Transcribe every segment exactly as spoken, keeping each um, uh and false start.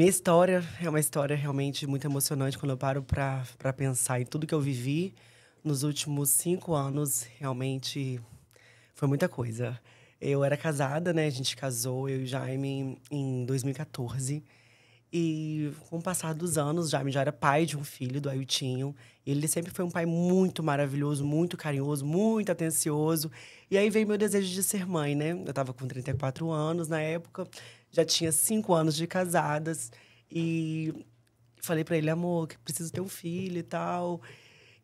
Minha história é uma história realmente muito emocionante quando eu paro pra, pra pensar em tudo que eu vivi. Nos últimos cinco anos, realmente, foi muita coisa. Eu era casada, né? A gente casou, eu e o Jaime, em dois mil e quatorze. E com o passar dos anos, o Jaime já era pai de um filho, do Aitinho. Ele sempre foi um pai muito maravilhoso, muito carinhoso, muito atencioso. E aí veio meu desejo de ser mãe, né? Eu tava com trinta e quatro anos na época, já tinha cinco anos de casadas. E falei pra ele, amor, que preciso ter um filho e tal.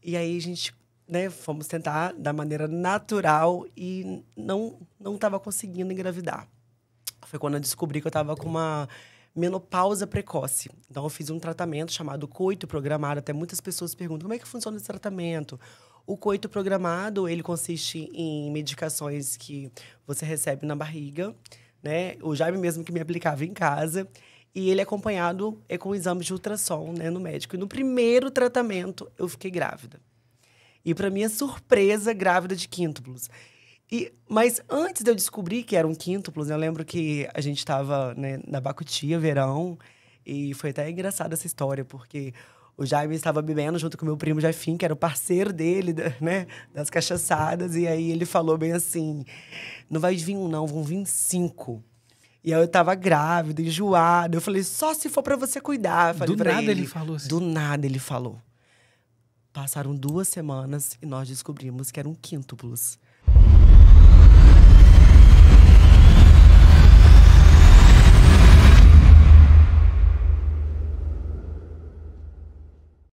E aí a gente, né, fomos tentar da maneira natural e não não tava conseguindo engravidar. Foi quando eu descobri que eu tava com uma menopausa precoce. Então, eu fiz um tratamento chamado coito programado. Até muitas pessoas perguntam, como é que funciona esse tratamento? O coito programado, ele consiste em medicações que você recebe na barriga, né? O Jaime mesmo que me aplicava em casa. E ele é acompanhado é, com exames de ultrassom, né, no médico. E no primeiro tratamento, eu fiquei grávida. E, para minha surpresa, grávida de quíntuplos. E, mas antes de eu descobrir que eram quíntuplos, eu lembro que a gente estava, né, na Bacutia, verão, e foi até engraçada essa história, porque o Jaime estava bebendo junto com o meu primo Jafim, que era o parceiro dele, né, das cachaçadas, e aí ele falou bem assim, não vai vir um não, vão vir cinco. E aí eu tava grávida, enjoada, eu falei, só se for para você cuidar. Falei do nada ele, ele falou assim. Do nada ele falou. Passaram duas semanas e nós descobrimos que eram quíntuplos.